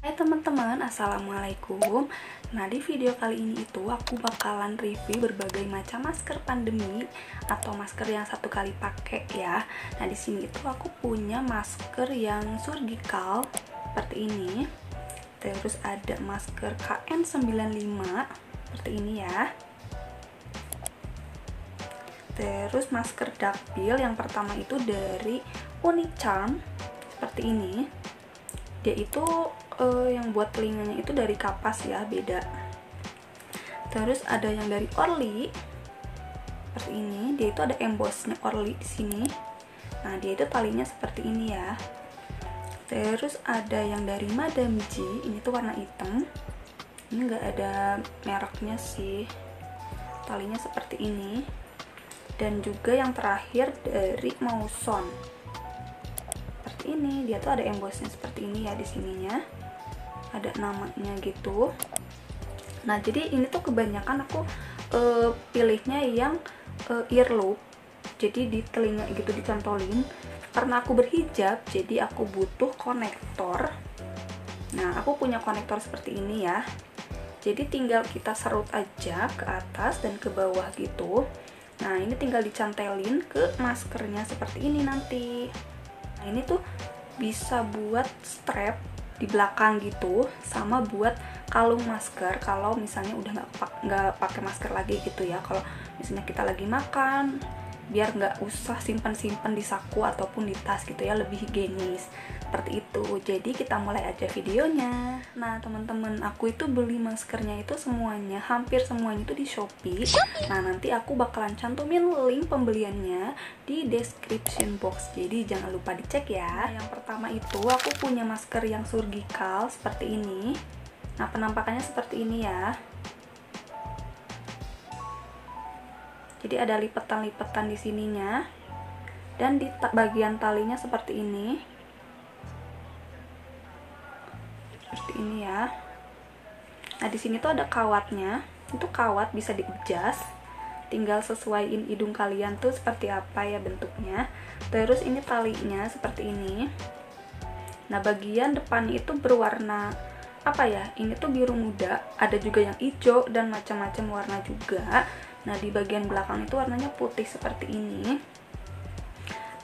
Hai teman-teman, assalamualaikum. Nah, di video kali ini itu aku bakalan review berbagai macam masker pandemi atau masker yang satu kali pakai ya. Nah, di sini itu aku punya masker yang surgical seperti ini. Terus ada masker KN95 seperti ini ya. Terus masker Duckbill yang pertama itu dari Unicharm seperti ini. Dia itu yang buat telinganya itu dari kapas ya, beda. Terus ada yang dari Orlee seperti ini, dia itu ada embossnya Orlee di sini. Nah, dia itu talinya seperti ini ya. Terus ada yang dari Madame Gie, ini tuh warna hitam. Ini nggak ada mereknya sih. Talinya seperti ini. Dan juga yang terakhir dari Mauson. Ini dia tuh ada embossnya seperti ini ya, di sininya ada namanya gitu. Nah, jadi ini tuh kebanyakan aku pilihnya yang earlobe, jadi di telinga gitu dicantolin. Karena aku berhijab, jadi aku butuh konektor. Nah, aku punya konektor seperti ini ya, jadi tinggal kita serut aja ke atas dan ke bawah gitu. Nah, ini tinggal dicantelin ke maskernya seperti ini nanti. Nah, ini tuh bisa buat strap di belakang gitu, sama buat kalung masker kalau misalnya udah nggak pakai masker lagi gitu ya. Kalau misalnya kita lagi makan, biar nggak usah simpen-simpen di saku ataupun di tas gitu ya, lebih higienis seperti itu. Jadi kita mulai aja videonya. Nah teman-teman, aku itu beli maskernya itu semuanya, hampir semuanya itu di Shopee. Nah, nanti aku bakalan cantumin link pembeliannya di description box, jadi jangan lupa dicek ya. Nah, yang pertama itu aku punya masker yang surgical seperti ini. Nah, penampakannya seperti ini ya. Jadi ada lipetan-lipetan di sininya, dan di bagian talinya seperti ini. Seperti ini ya. Nah, di sini tuh ada kawatnya. Itu kawat bisa di-adjust. Tinggal sesuaiin hidung kalian tuh seperti apa ya bentuknya. Terus ini talinya seperti ini. Nah, bagian depan itu berwarna apa ya? Ini tuh biru muda, ada juga yang hijau dan macam-macam warna juga. Nah, di bagian belakang itu warnanya putih seperti ini.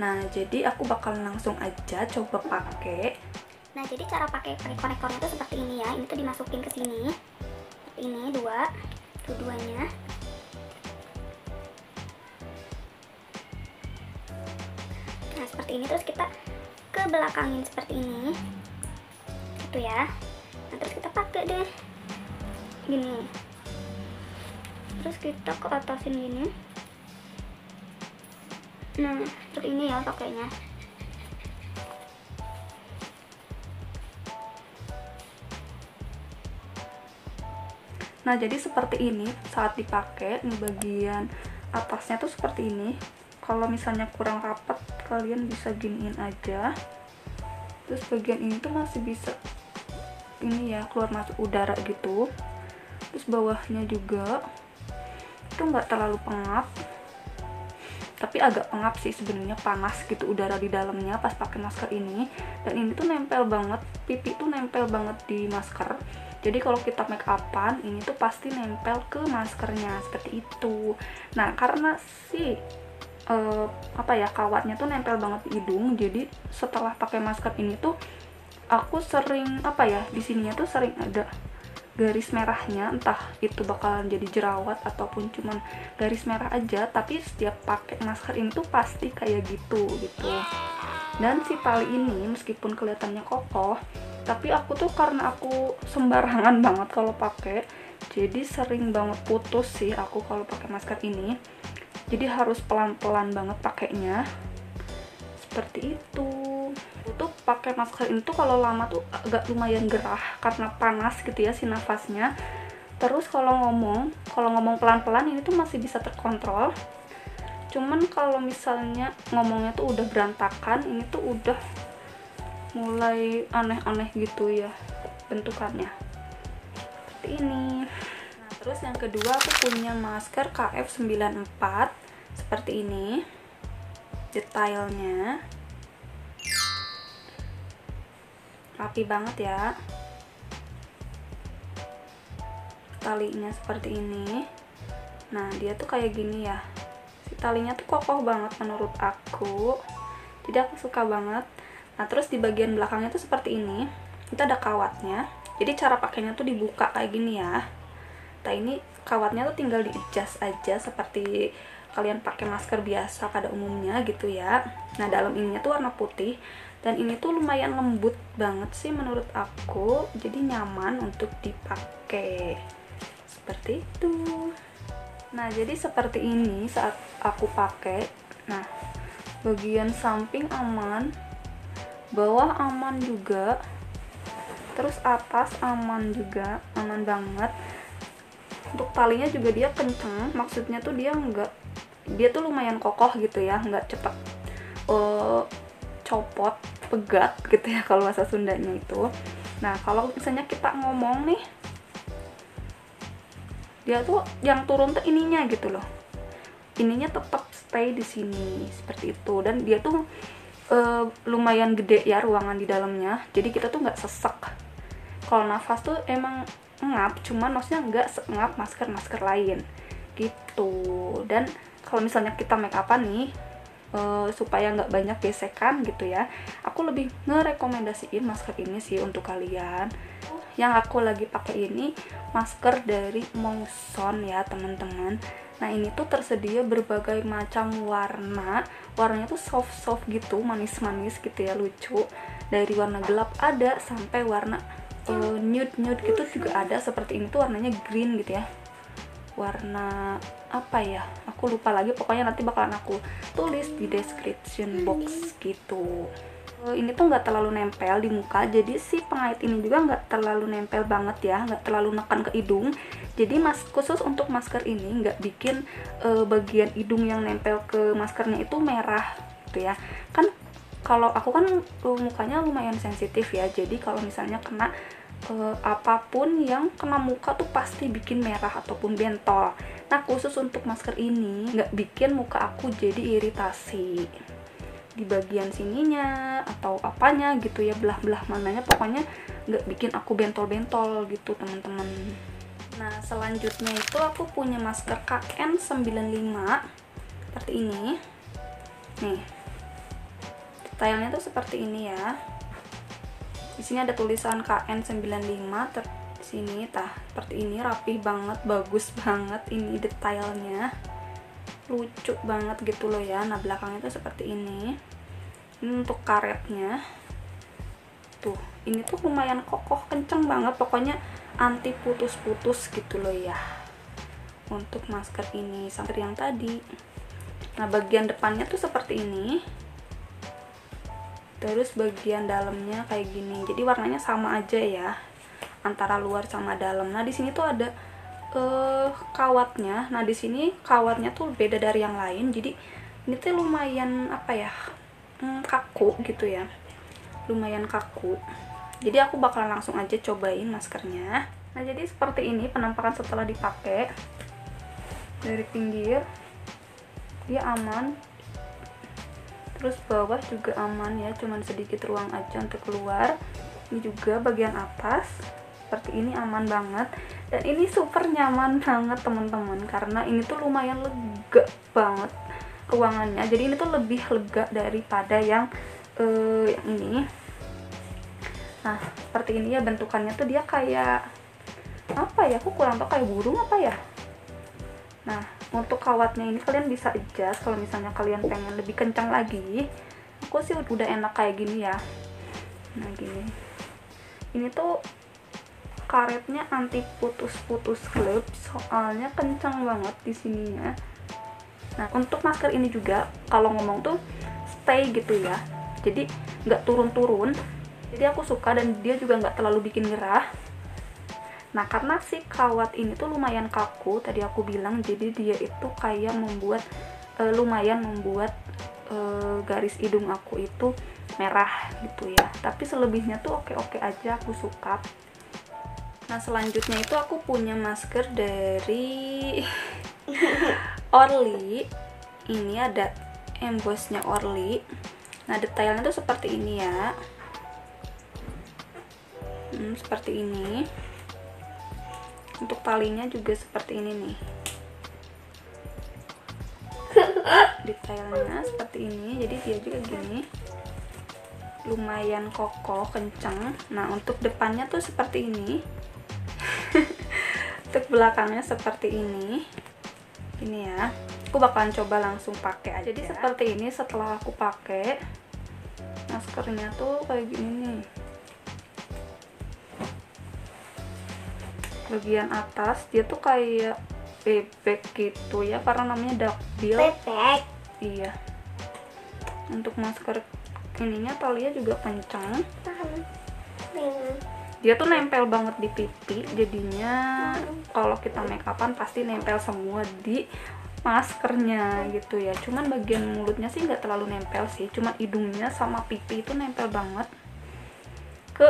Nah, jadi aku bakal langsung aja coba pakai. Nah, jadi cara pakai konektornya itu seperti ini ya. Ini tuh dimasukin ke sini. Ini dua-duanya. Nah, seperti ini, terus kita ke belakangin seperti ini. Gitu ya. Nah, terus kita pakai deh. Gini. Terus kita ke atasin gini. Nah, seperti ini ya pakainya. Nah, jadi seperti ini saat dipakai. Di bagian atasnya tuh seperti ini. Kalau misalnya kurang rapat, kalian bisa giniin aja. Terus bagian ini tuh masih bisa ini ya, keluar masuk udara gitu. Terus bawahnya juga nggak terlalu pengap, tapi agak pengap sih sebenarnya, panas gitu udara di dalamnya pas pakai masker ini. Dan ini tuh nempel banget, pipi tuh nempel banget di masker. Jadi kalau kita make upan, ini tuh pasti nempel ke maskernya seperti itu. Nah, karena si kawatnya tuh nempel banget di hidung, jadi setelah pakai masker ini tuh aku sering di sininya tuh sering ada garis merahnya, entah itu bakalan jadi jerawat ataupun cuman garis merah aja. Tapi setiap pakai masker ini tuh pasti kayak gitu. Dan si tali ini meskipun kelihatannya kokoh, tapi aku tuh karena aku sembarangan banget kalau pakai, jadi sering banget putus sih aku kalau pakai masker ini. Jadi harus pelan-pelan banget pakainya seperti itu. Untuk pakai masker itu kalau lama tuh agak lumayan gerah karena panas gitu ya si nafasnya. Terus kalau ngomong pelan-pelan ini tuh masih bisa terkontrol. Cuman kalau misalnya ngomongnya tuh udah berantakan, ini tuh udah mulai aneh-aneh gitu ya bentukannya. Seperti ini. Nah, terus yang kedua aku punya masker KF94 seperti ini. Detailnya rapi banget ya. talinya seperti ini. Nah, dia tuh kayak gini ya. Si talinya tuh kokoh banget menurut aku. Jadi aku suka banget. Nah, terus di bagian belakangnya tuh seperti ini. Itu ada kawatnya. Jadi cara pakainya tuh dibuka kayak gini ya. Nah, ini kawatnya tuh tinggal di-adjust aja seperti kalian pakai masker biasa pada umumnya gitu ya. Nah, dalam ininya tuh warna putih. Dan ini tuh lumayan lembut banget sih menurut aku. Jadi nyaman untuk dipakai. Seperti itu. Nah, jadi seperti ini saat aku pakai. Nah, bagian samping aman, bawah aman juga, terus atas aman juga, aman banget. Untuk talinya juga dia kenceng, maksudnya tuh dia tuh lumayan kokoh gitu ya, nggak cepat copot, pegat gitu ya kalau bahasa Sundanya itu. Nah, kalau misalnya kita ngomong nih, dia tuh yang turun tuh ininya gitu loh, ininya tetap stay di sini seperti itu. Dan dia tuh lumayan gede ya ruangan di dalamnya, jadi kita tuh nggak sesek. Kalau nafas tuh emang ngap, cuman maksudnya nggak sengap masker-masker lain gitu. Dan kalau misalnya kita make upan nih, supaya nggak banyak gesekan gitu ya, aku lebih ngerekomendasiin masker ini sih untuk kalian. Yang aku lagi pakai ini masker dari Mauson ya teman-teman. Nah, ini tuh tersedia berbagai macam warna. Warnanya tuh soft-soft gitu, manis-manis gitu ya, lucu. Dari warna gelap ada sampai warna nude-nude gitu juga ada. Seperti ini tuh warnanya green gitu ya. Warna apa ya? Aku lupa lagi, pokoknya nanti bakalan aku tulis di description box gitu. Ini tuh nggak terlalu nempel di muka, jadi si pengait ini juga nggak terlalu nempel banget ya, nggak terlalu nekan ke hidung. Jadi khusus untuk masker ini nggak bikin bagian hidung yang nempel ke maskernya itu merah gitu ya. Kan kalau aku kan mukanya lumayan sensitif ya, jadi kalau misalnya kena apapun yang kena muka tuh pasti bikin merah ataupun bentol. Nah, khusus untuk masker ini nggak bikin muka aku jadi iritasi di bagian sininya atau apanya gitu ya, belah-belah mananya, pokoknya nggak bikin aku bentol-bentol gitu teman-teman. Nah, selanjutnya itu aku punya masker KN95 seperti ini nih. Detailnya tuh seperti ini ya. Di sini ada tulisan KN95 sini tah seperti ini, rapih banget, bagus banget ini detailnya, lucu banget gitu loh ya. Nah, belakangnya tuh seperti ini. Ini untuk karetnya tuh, ini tuh lumayan kokoh, kenceng banget, pokoknya anti putus-putus gitu loh ya untuk masker ini, masker yang tadi. Nah, bagian depannya tuh seperti ini, terus bagian dalamnya kayak gini. Jadi warnanya sama aja ya antara luar sama dalam. Nah, di sini tuh ada kawatnya. Nah, di sini kawatnya tuh beda dari yang lain. Jadi ini tuh lumayan apa ya? Kaku gitu ya. Lumayan kaku. Jadi aku bakalan langsung aja cobain maskernya. Nah, jadi seperti ini penampakan setelah dipakai. Dari pinggir dia aman. Terus bawah juga aman ya, cuman sedikit ruang aja untuk keluar. Ini juga bagian atas seperti ini, aman banget. Dan ini super nyaman banget teman-teman, karena ini tuh lumayan lega banget ruangannya. Jadi ini tuh lebih lega daripada yang ini. Nah, seperti ini ya bentukannya tuh, dia kayak apa ya, aku kurang tau, kayak burung apa ya. Nah, untuk kawatnya ini kalian bisa adjust kalau misalnya kalian pengen lebih kencang lagi. Aku sih udah enak kayak gini ya. Nah, gini. Ini tuh karetnya anti putus-putus klep, soalnya kencang banget di sininya. Nah, untuk masker ini juga kalau ngomong tuh stay gitu ya, jadi nggak turun-turun. Jadi aku suka, dan dia juga nggak terlalu bikin gerah. Nah, karena si kawat ini tuh lumayan kaku tadi aku bilang, jadi dia itu kayak membuat lumayan membuat garis hidung aku itu merah gitu ya. Tapi selebihnya tuh oke-oke aja, aku suka. Nah, selanjutnya itu aku punya masker dari Orlee. Ini ada embossnya Orlee. Nah, detailnya tuh seperti ini ya. Seperti ini. Untuk talinya juga seperti ini nih, detailnya seperti ini. Jadi dia juga gini, lumayan kokoh, kencang. Nah untuk depannya tuh seperti ini. Untuk belakangnya seperti ini. Ini ya, aku bakalan coba langsung pakai aja. Jadi seperti ini setelah aku pakai maskernya tuh kayak gini nih. Bagian atas dia tuh kayak bebek gitu ya, karena namanya Duckbill. Bebek. Iya. Untuk masker ininya talinya juga kencang. Dia tuh nempel banget di pipi, jadinya kalau kita make upan pasti nempel semua di maskernya gitu ya. Cuman bagian mulutnya sih nggak terlalu nempel sih, cuman hidungnya sama pipi itu nempel banget ke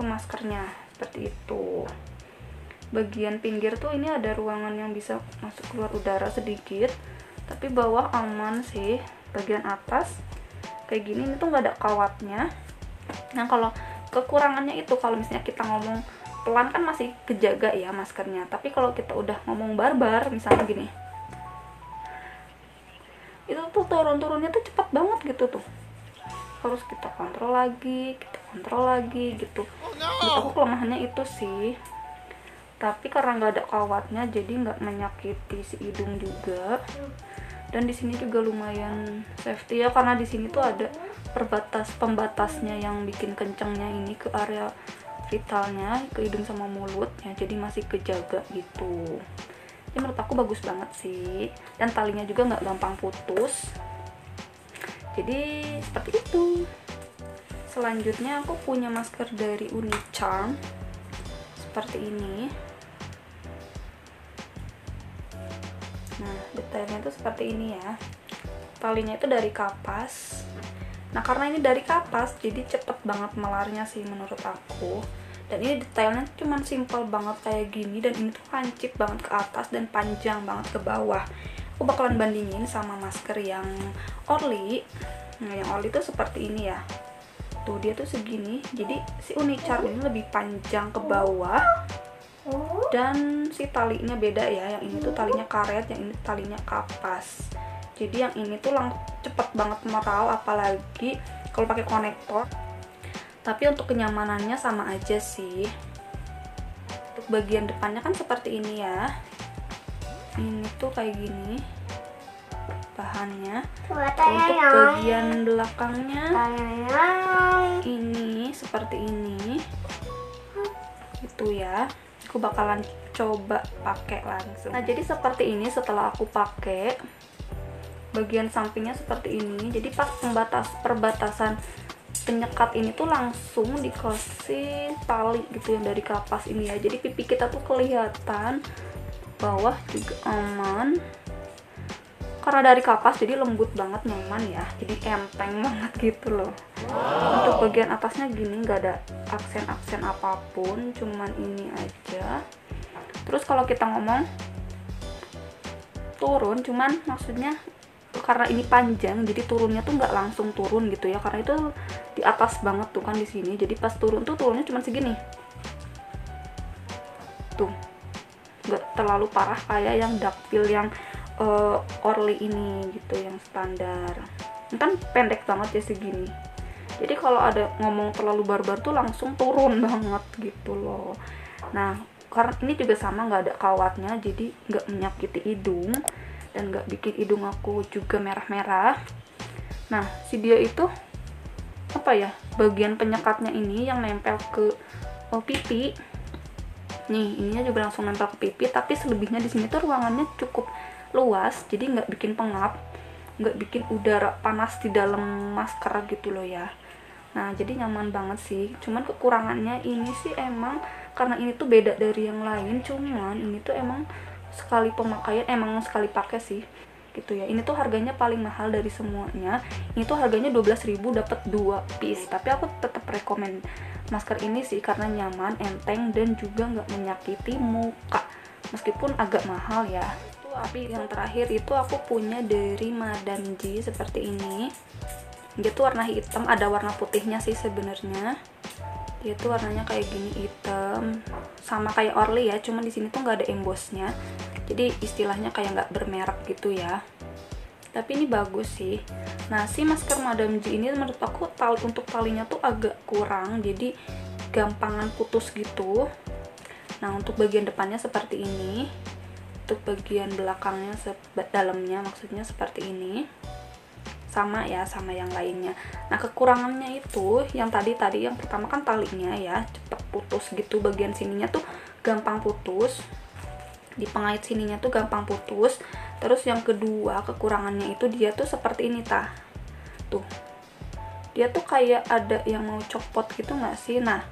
maskernya seperti itu. Bagian pinggir tuh ini ada ruangan yang bisa masuk keluar udara sedikit, tapi bawah aman sih. Bagian atas kayak gini, ini tuh nggak ada kawatnya. Nah kalau kekurangannya itu kalau misalnya kita ngomong pelan kan masih kejaga ya maskernya, tapi kalau kita udah ngomong barbar misalnya gini, itu tuh turun-turunnya tuh cepet banget gitu tuh, harus kita kontrol lagi, gitu. Menurut aku kelemahannya itu sih, tapi karena nggak ada kawatnya jadi nggak menyakiti si hidung juga. Dan di sini juga lumayan safety ya, karena di sini tuh ada pembatasnya yang bikin kencengnya ini ke area vitalnya, ke hidung sama mulut ya, jadi masih kejaga gitu. Ini menurut aku bagus banget sih, dan talinya juga nggak gampang putus. Jadi seperti itu. Selanjutnya aku punya masker dari Unicharm seperti ini. Nah detailnya tuh seperti ini ya. Talinya itu dari kapas. Nah karena ini dari kapas jadi cepet banget melarnya sih menurut aku. Dan ini detailnya cuman simple banget kayak gini, dan ini tuh lancip banget ke atas dan panjang banget ke bawah. Aku bakalan bandingin sama masker yang Orlee. Nah yang Orlee tuh seperti ini ya, tuh dia tuh segini. Jadi si Unicharm ini lebih panjang ke bawah, dan si talinya beda ya. Yang ini tuh talinya karet, yang ini talinya kapas. Jadi yang ini tuh langsung cepet banget meral, apalagi kalau pakai konektor. Tapi untuk kenyamanannya sama aja sih. Untuk bagian depannya kan seperti ini ya. Ini tuh kayak gini bahannya. Untuk bagian belakangnya ini seperti ini. Gitu ya. Aku bakalan coba pakai langsung. Nah, jadi seperti ini setelah aku pakai. Bagian sampingnya seperti ini. Jadi pas perbatasan penyekat ini tuh langsung dikasih tali gitu yang dari kapas ini ya. Jadi pipi kita tuh kelihatan, bawah juga aman. Karena dari kapas jadi lembut banget, nyaman ya. Jadi enteng banget gitu loh. Wow. Untuk bagian atasnya gini, nggak ada aksen-aksen apapun, cuman ini aja. Terus kalau kita ngomong turun, cuman maksudnya karena ini panjang jadi turunnya tuh nggak langsung turun gitu ya, karena itu di atas banget tuh kan di sini. Jadi pas turun tuh turunnya cuma segini tuh, nggak terlalu parah kayak yang Duckbill yang Orlee ini gitu, yang standar kan pendek banget ya segini. Jadi kalau ada ngomong terlalu barbar tuh langsung turun banget gitu loh. Nah karena ini juga sama, nggak ada kawatnya jadi nggak menyakiti hidung dan nggak bikin hidung aku juga merah-merah. Nah si dia itu apa ya, bagian penyekatnya ini yang nempel ke pipi nih, ininya juga langsung nempel ke pipi. Tapi selebihnya di sini tuh ruangannya cukup luas, jadi nggak bikin pengap, nggak bikin udara panas di dalam masker gitu loh ya. Nah jadi nyaman banget sih. Cuman kekurangannya ini sih emang karena ini tuh beda dari yang lain, cuman ini tuh emang sekali pakai sih gitu ya. Ini tuh harganya paling mahal dari semuanya. Ini tuh harganya 12.000 dapat 2 piece. Tapi aku tetap rekomen masker ini sih karena nyaman, enteng, dan juga nggak menyakiti muka meskipun agak mahal ya. Tapi yang terakhir itu aku punya dari Madame Gie seperti ini. Dia tuh warna hitam, ada warna putihnya sih sebenarnya. Dia tuh warnanya kayak gini, hitam, sama kayak Orlee ya, cuman di sini tuh nggak ada embossnya, jadi istilahnya kayak nggak bermerek gitu ya. Tapi ini bagus sih. Nah, si masker Madame Gie ini menurut aku untuk talinya tuh agak kurang, jadi gampangan putus gitu. Nah, untuk bagian depannya seperti ini, untuk bagian belakangnya, dalamnya maksudnya seperti ini, sama ya sama yang lainnya. Nah, kekurangannya itu yang tadi yang pertama kan talinya ya cepet putus gitu, bagian sininya tuh gampang putus, di pengait sininya tuh gampang putus. Terus yang kedua kekurangannya itu dia tuh seperti ini tuh dia tuh kayak ada yang mau copot gitu nggak sih? Nah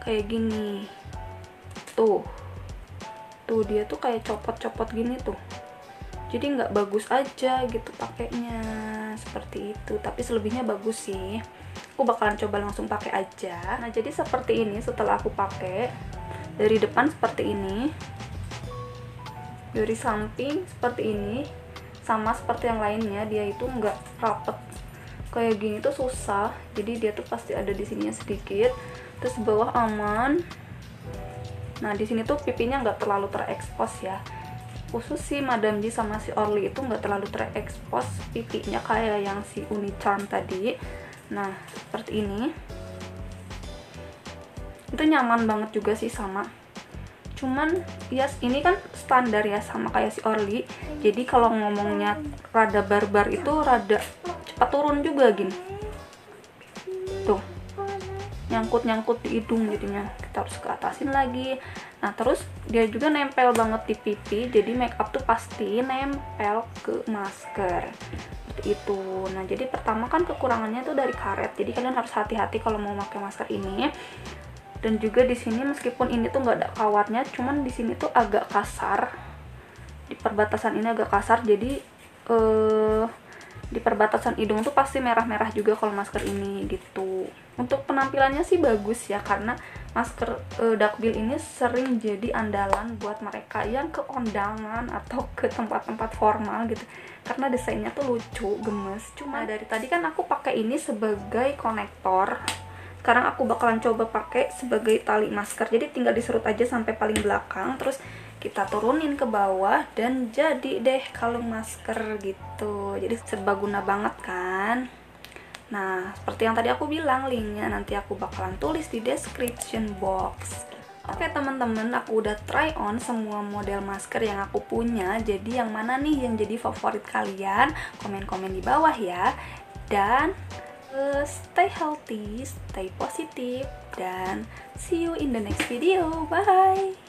kayak gini tuh dia tuh kayak copot-copot gini tuh, jadi nggak bagus aja gitu pakainya seperti itu. Tapi selebihnya bagus sih, aku bakalan coba langsung pakai aja. Nah jadi seperti ini setelah aku pakai, dari depan seperti ini, dari samping seperti ini, sama seperti yang lainnya. Dia itu nggak rapet kayak gini tuh susah, jadi dia tuh pasti ada di sininya sedikit, terus bawah aman. Nah di sini tuh pipinya nggak terlalu terekspos ya, khusus si Madame Gie sama si Orlee itu nggak terlalu terekspos pipinya kayak yang si Unicharm tadi. Nah seperti ini itu nyaman banget juga sih, sama cuman ya ini kan standar ya sama kayak si Orlee, jadi kalau ngomongnya rada barbar itu rada cepat turun juga gini tuh, nyangkut di hidung, jadinya kita harus ke atasin lagi. Nah terus dia juga nempel banget di pipi, jadi make up tuh pasti nempel ke masker seperti itu. Nah jadi pertama kan kekurangannya tuh dari karet, jadi kalian harus hati-hati kalau mau pakai masker ini. Dan juga di sini meskipun ini tuh nggak ada kawatnya, cuman di sini tuh agak kasar, di perbatasan ini agak kasar, jadi di perbatasan hidung tuh pasti merah-merah juga kalau masker ini gitu. Untuk penampilannya sih bagus ya, karena masker Duckbill ini sering jadi andalan buat mereka yang ke kondangan atau ke tempat-tempat formal gitu, karena desainnya tuh lucu, gemes. Cuma dari tadi kan aku pakai ini sebagai konektor, sekarang aku bakalan coba pakai sebagai tali masker. Jadi tinggal diserut aja sampai paling belakang, terus kita turunin ke bawah dan jadi deh kalung masker gitu. Jadi serbaguna banget kan. Nah seperti yang tadi aku bilang, linknya nanti aku bakalan tulis di description box. Oke teman-teman, aku udah try on semua model masker yang aku punya. Jadi yang mana nih yang jadi favorit kalian? Komen-komen di bawah ya. Dan stay healthy, stay positive, dan see you in the next video. Bye!